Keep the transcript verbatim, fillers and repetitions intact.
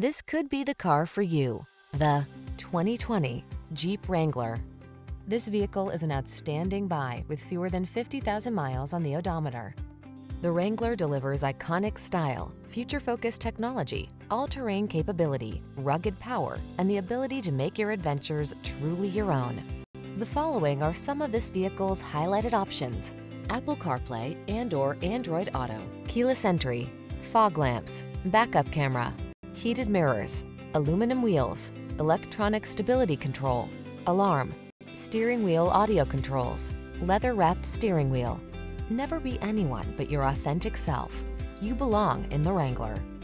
This could be the car for you. The twenty twenty Jeep Wrangler. This vehicle is an outstanding buy with fewer than fifty thousand miles on the odometer. The Wrangler delivers iconic style, future-focused technology, all-terrain capability, rugged power, and the ability to make your adventures truly your own. The following are some of this vehicle's highlighted options: Apple CarPlay and or Android Auto, keyless entry, fog lamps, backup camera, heated mirrors, aluminum wheels, electronic stability control, alarm, steering wheel audio controls, leather-wrapped steering wheel. Never be anyone but your authentic self. You belong in the Wrangler.